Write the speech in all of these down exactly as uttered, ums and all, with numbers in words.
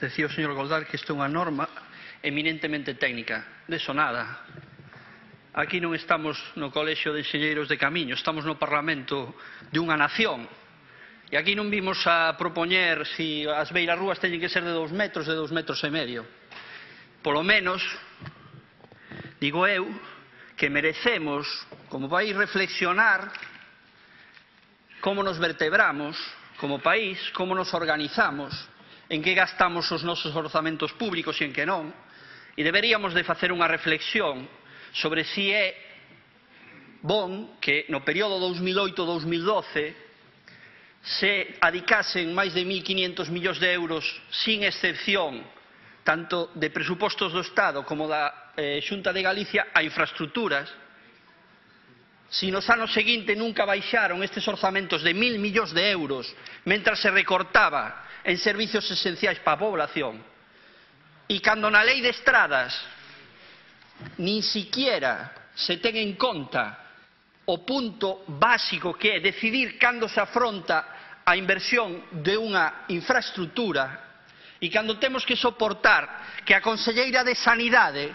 decía o señor Goldar que isto é unha norma eminentemente técnica, de eso nada. Aquí non estamos no Colexio de Enxeñeiros de Camiño, estamos no Parlamento de unha nación. E aquí non vimos a propoñer se as beirarruas teñen que ser de dous metros, de dous metros e medio. Polo menos, digo eu, que merecemos, como país, reflexionar como nos vertebramos como país, como nos organizamos, en que gastamos os nosos orzamentos públicos e en que non. E deberíamos de facer unha reflexión sobre se é bon que no período dos mil oito dos mil doce se adicasen máis de mil quinientos millóns de euros sin excepción tanto de presupostos do Estado como da eh, Xunta de Galicia a infraestructuras, se nos anos seguinte nunca baixaron estes orzamentos de mil millóns de euros mentras se recortaba en servizos esenciais para a población, e cando na lei de estradas nin siquiera se ten en conta o punto básico que é decidir cando se afronta a inversión de unha infraestructura, e cando temos que soportar que a Conselleira de Sanidade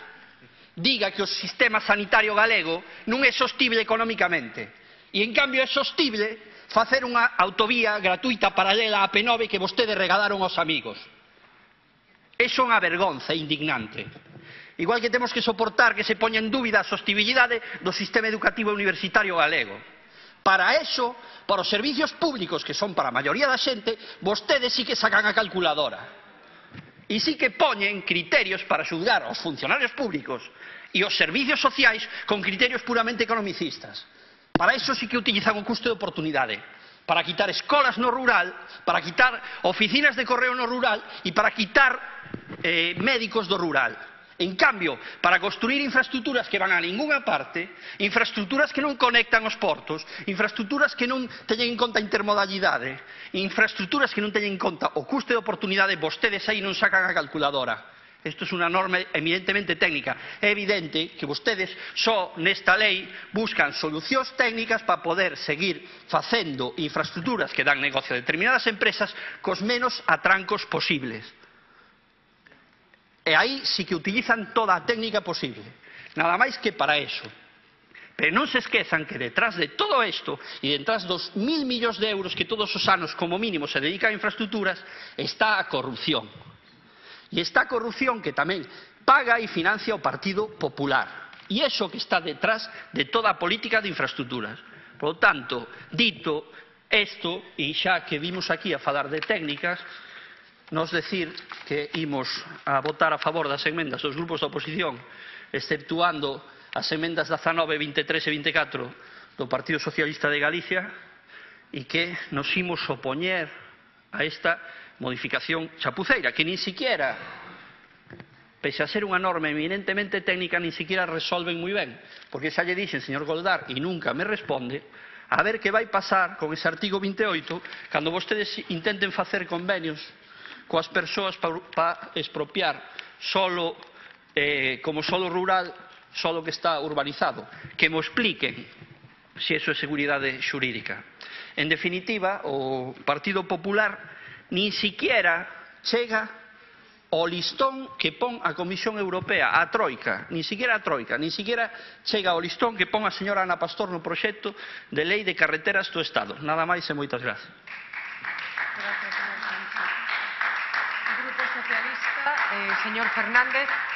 diga que o sistema sanitario galego non é sostible economicamente e, en cambio, é sostible facer unha autovía gratuita paralela á A P nove que vostedes regalaron aos amigos. Iso é unha vergonza indignante. Igual que temos que soportar que se poña en dúbida a sostibilidade do sistema educativo universitario galego. Para eso, para os servizos públicos que son para a maioría da xente, vostedes sí que sacan a calculadora. E sí que poñen criterios para xulgar aos funcionarios públicos e os servizos sociais con criterios puramente economicistas. Para eso sí que utilizan o custo de oportunidade. Para quitar escolas no rural, para quitar oficinas de correo no rural e para quitar eh, médicos do rural. En cambio, para construir infraestructuras que van a ninguna parte, infraestructuras que non conectan os portos, infraestructuras que non teñen en conta a intermodalidade, infraestructuras que non teñen en conta o custe de oportunidade, vostedes aí non sacan a calculadora. Isto é unha norma eminentemente técnica. É evidente que vostedes só nesta lei buscan solucións técnicas para poder seguir facendo infraestructuras que dan negocio a determinadas empresas cos menos atrancos posibles. E aí sí que utilizan toda a técnica posible, nada máis que para eso. Pero non se esquezan que detrás de todo isto e detrás dos mil millóns de euros que todos os anos como mínimo se dedican a infraestructuras está a corrupción. E está a corrupción que tamén paga e financia o Partido Popular. E iso que está detrás de toda a política de infraestructuras. Por lo tanto, dito isto, e xa que vimos aquí a falar de técnicas, nos decir que ímos a votar a favor das emendas dos grupos da oposición, exceptuando as emendas de Azanove, veintitrés e veinticuatro do Partido Socialista de Galicia, e que nos ímos opoñer a esta modificación chapuceira, que nin siquiera, pese a ser unha norma eminentemente técnica, nin siquiera resolven moi ben, porque xa lle dixen, señor Goldar, e nunca me responde, a ver que vai pasar con ese artigo veintiocho cando vostedes intenten facer convenios coas persoas para expropiar solo, eh, como solo rural, solo que está urbanizado. Que me expliquen se iso é seguridade xurídica. En definitiva, o Partido Popular nin siquiera chega ao listón que pon a Comisión Europea, a Troika, nin siquiera a Troika, nin siquiera chega ao listón que pon a señora Ana Pastor no proxecto de lei de carreteras do Estado. Nada máis e moitas gracias. Gracias. Señor Fernández.